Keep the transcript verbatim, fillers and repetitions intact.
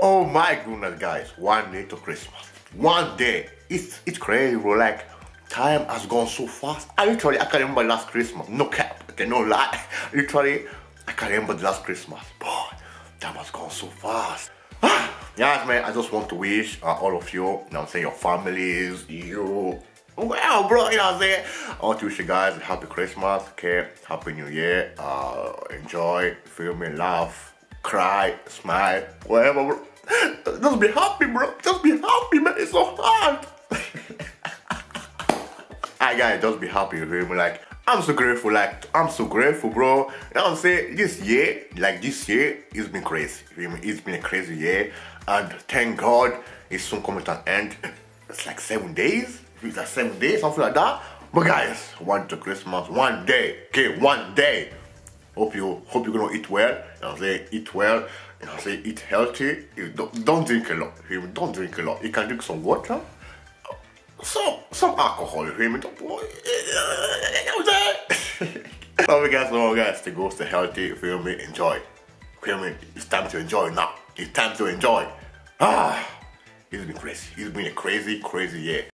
Oh my goodness, guys, one day to Christmas. One day. It's it's crazy, bro. Like, time has gone so fast. I literally, I can't remember last Christmas. No cap, okay, no lie. Literally, I can't remember the last Christmas. Boy, time has gone so fast. Yes, man, I just want to wish uh, all of you, you know what I'm saying, your families, you. Wow, bro, you know what I'm saying? I want to wish you guys a happy Christmas, okay? Happy New Year. Uh, enjoy, feel me, laugh, cry, smile, whatever, bro. Just be happy, bro. Just be happy, man. It's so hard. I gotta just be happy, you feel me? Like, I'm so grateful, like, I'm so grateful, bro. You know what I'm saying? This year, like, this year, it's been crazy. You feel me? It's been a crazy year. And thank God it's soon coming to an end. It's like seven days. It's like seven days, something like that. But guys, one to Christmas, one day, okay, one day. Hope you hope you're gonna eat well. You know what I'm saying? Eat well. You know what I'm saying? Eat healthy. You don't, don't drink a lot. You don't drink a lot. You can drink some water, some some alcohol. You hear me? Don't, you know what I'm saying? Love you guys, love you guys. Stay go, stay healthy. You feel me? Enjoy. You feel me? It's time to enjoy now. It's time to enjoy. Ah, it's been crazy. It's been a crazy, crazy year.